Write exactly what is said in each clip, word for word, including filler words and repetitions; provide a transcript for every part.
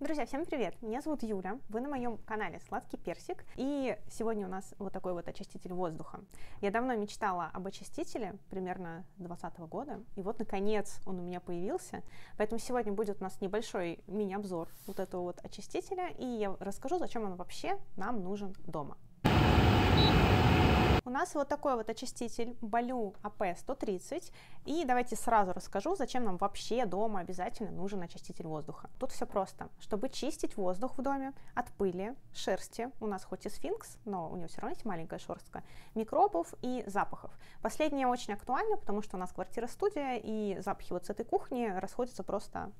Друзья, всем привет! Меня зовут Юля, вы на моем канале Сладкий Персик, и сегодня у нас вот такой вот очиститель воздуха. Я давно мечтала об очистителе, примерно двадцатого года, и вот наконец он у меня появился, поэтому сегодня будет у нас небольшой мини-обзор вот этого вот очистителя, и я расскажу, зачем он вообще нам нужен дома. У нас вот такой вот очиститель Ballu А П сто тридцать, и давайте сразу расскажу, зачем нам вообще дома обязательно нужен очиститель воздуха. Тут все просто. Чтобы чистить воздух в доме от пыли, шерсти, у нас хоть и сфинкс, но у него все равно есть маленькая шерстка, микробов и запахов. Последнее очень актуально, потому что у нас квартира-студия, и запахи вот с этой кухни расходятся просто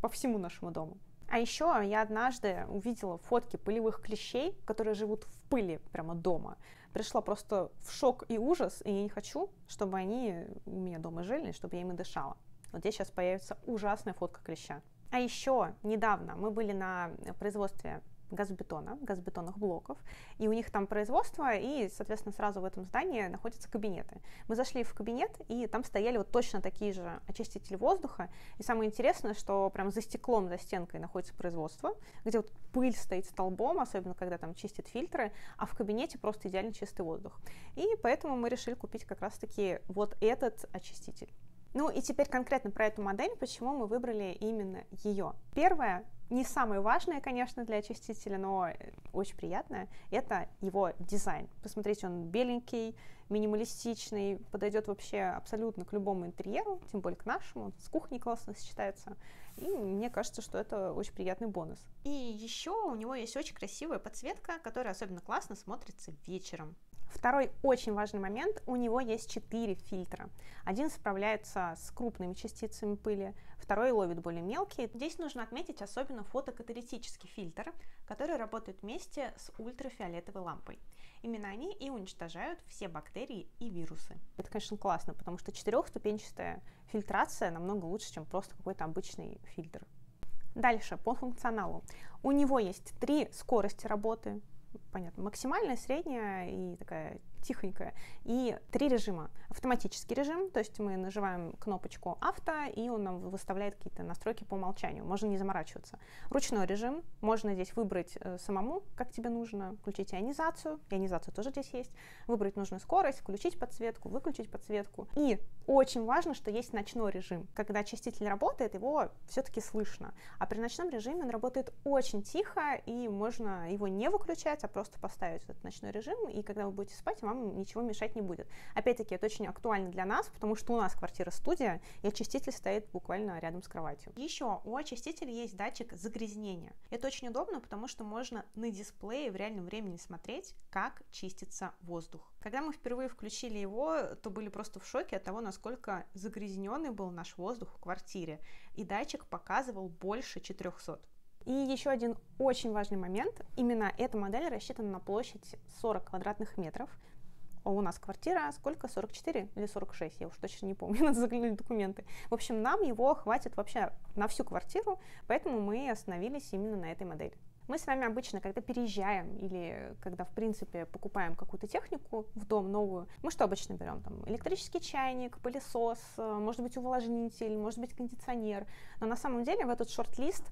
по всему нашему дому. А еще я однажды увидела фотки пылевых клещей, которые живут в пыли прямо дома. Пришла просто в шок и ужас, и я не хочу, чтобы они у меня дома жили, чтобы я им и дышала. Вот здесь сейчас появится ужасная фотка клеща. А еще недавно мы были на производстве газобетона, газобетонных блоков, и у них там производство, и, соответственно, сразу в этом здании находятся кабинеты. Мы зашли в кабинет, и там стояли вот точно такие же очистители воздуха, и самое интересное, что прям за стеклом, за стенкой находится производство, где вот пыль стоит столбом, особенно когда там чистят фильтры, а в кабинете просто идеально чистый воздух. И поэтому мы решили купить как раз-таки вот этот очиститель. Ну и теперь конкретно про эту модель, почему мы выбрали именно ее. Первое, не самое важное, конечно, для очистителя, но очень приятное, это его дизайн. Посмотрите, он беленький, минималистичный, подойдет вообще абсолютно к любому интерьеру, тем более к нашему, с кухней классно сочетается. И мне кажется, что это очень приятный бонус. И еще у него есть очень красивая подсветка, которая особенно классно смотрится вечером. Второй очень важный момент, у него есть четыре фильтра. Один справляется с крупными частицами пыли, второй ловит более мелкие. Здесь нужно отметить особенно фотокаталитический фильтр, который работает вместе с ультрафиолетовой лампой. Именно они и уничтожают все бактерии и вирусы. Это, конечно, классно, потому что четырехступенчатая фильтрация намного лучше, чем просто какой-то обычный фильтр. Дальше, по функционалу. У него есть три скорости работы. Понятно, максимальная, средняя и такая тихонькая. И три режима. Автоматический режим, то есть мы нажимаем кнопочку «Авто», и он нам выставляет какие-то настройки по умолчанию, можно не заморачиваться. Ручной режим, можно здесь выбрать самому, как тебе нужно, включить ионизацию, ионизация тоже здесь есть, выбрать нужную скорость, включить подсветку, выключить подсветку. И очень важно, что есть ночной режим. Когда очиститель работает, его все-таки слышно. А при ночном режиме он работает очень тихо, и можно его не выключать, а просто поставить этот ночной режим, и когда вы будете спать, вам ничего мешать не будет. Опять-таки, это очень актуально для нас, потому что у нас квартира-студия, и очиститель стоит буквально рядом с кроватью. Еще у очистителя есть датчик загрязнения. Это очень удобно, потому что можно на дисплее в реальном времени смотреть, как чистится воздух. Когда мы впервые включили его, то были просто в шоке от того, насколько загрязненный был наш воздух в квартире, и датчик показывал больше четырёхсот. И еще один очень важный момент. Именно эта модель рассчитана на площадь сорок квадратных метров. А у нас квартира сколько? сорок четыре или сорок шесть? Я уж точно не помню, надо заглянуть в документы. В общем, нам его хватит вообще на всю квартиру, поэтому мы остановились именно на этой модели. Мы с вами обычно, когда переезжаем или когда, в принципе, покупаем какую-то технику в дом новую, мы что обычно берем? Там электрический чайник, пылесос, может быть, увлажнитель, может быть, кондиционер. Но на самом деле в этот шорт-лист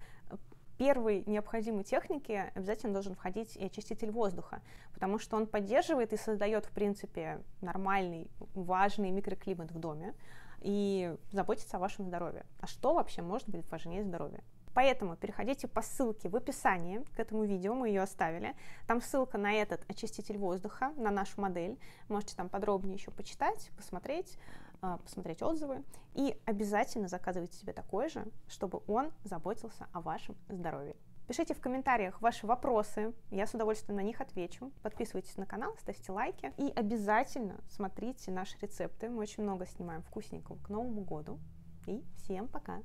первой необходимой техники обязательно должен входить и очиститель воздуха, потому что он поддерживает и создает, в принципе, нормальный, важный микроклимат в доме и заботится о вашем здоровье. А что вообще может быть важнее здоровья? Поэтому переходите по ссылке в описании к этому видео, мы ее оставили. Там ссылка на этот очиститель воздуха, на нашу модель. Можете там подробнее еще почитать, посмотреть, посмотреть отзывы. И обязательно заказывайте себе такой же, чтобы он заботился о вашем здоровье. Пишите в комментариях ваши вопросы, я с удовольствием на них отвечу. Подписывайтесь на канал, ставьте лайки и обязательно смотрите наши рецепты. Мы очень много снимаем вкусненького к Новому году. И всем пока!